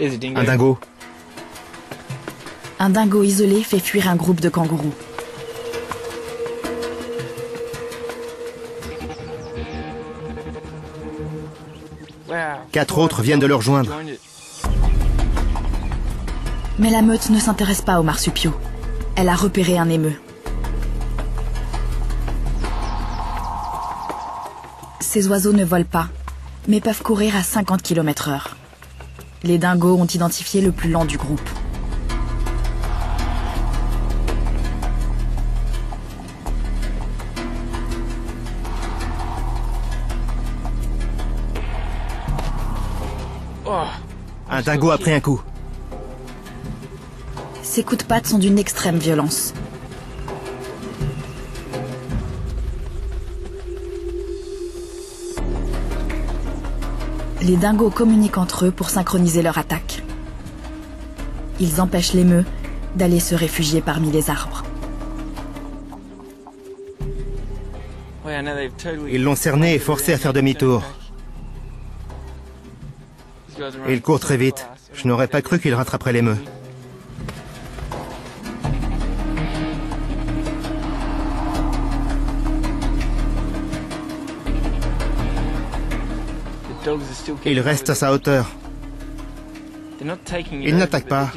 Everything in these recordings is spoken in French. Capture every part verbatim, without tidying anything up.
Un dingo. Un dingo isolé fait fuir un groupe de kangourous. Quatre autres viennent de le rejoindre. Mais la meute ne s'intéresse pas aux marsupiaux. Elle a repéré un émeu. Ces oiseaux ne volent pas, mais peuvent courir à cinquante kilomètres heure. Les dingos ont identifié le plus lent du groupe. Un dingo a pris un coup. Ses coups de patte sont d'une extrême violence. Les dingos communiquent entre eux pour synchroniser leur attaque. Ils empêchent l'émeu d'aller se réfugier parmi les arbres. Ils l'ont cerné et forcé à faire demi-tour. Il court très vite. Je n'aurais pas cru qu'il rattraperait l'émeu. Il reste à sa hauteur. Il n'attaque pas,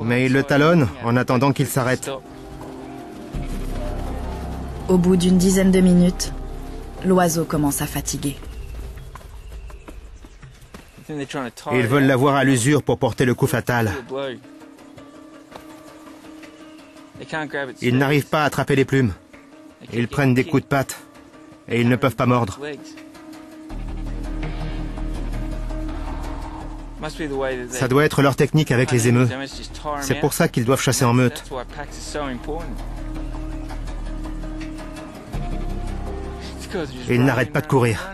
mais il le talonne en attendant qu'il s'arrête. Au bout d'une dizaine de minutes, l'oiseau commence à fatiguer. Ils veulent l'avoir à l'usure pour porter le coup fatal. Ils n'arrivent pas à attraper les plumes. Ils prennent des coups de patte et ils ne peuvent pas mordre. Ça doit être leur technique avec les émeux. C'est pour ça qu'ils doivent chasser en meute. Ils n'arrêtent pas de courir.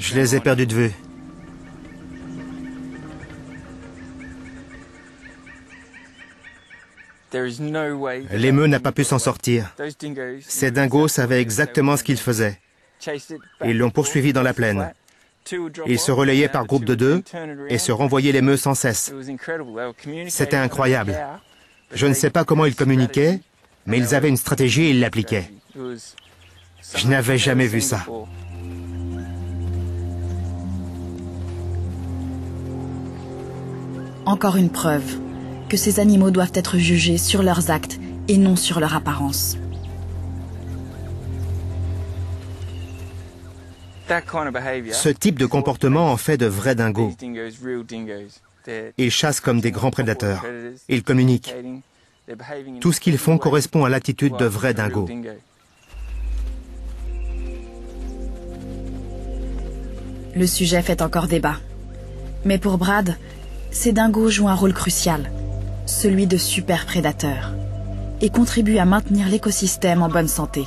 Je les ai perdus de vue. L'émeu n'a pas pu s'en sortir. Ces dingos savaient exactement ce qu'ils faisaient. Ils l'ont poursuivi dans la plaine. Ils se relayaient par groupe de deux et se renvoyaient l'émeu sans cesse. C'était incroyable. Je ne sais pas comment ils communiquaient, mais ils avaient une stratégie et ils l'appliquaient. Je n'avais jamais vu ça. Encore une preuve que ces animaux doivent être jugés sur leurs actes et non sur leur apparence. Ce type de comportement en fait de vrais dingos. Ils chassent comme des grands prédateurs. Ils communiquent. Tout ce qu'ils font correspond à l'attitude de vrais dingos. Le sujet fait encore débat. Mais pour Brad, ces dingos jouent un rôle crucial, celui de super prédateurs, et contribuent à maintenir l'écosystème en bonne santé.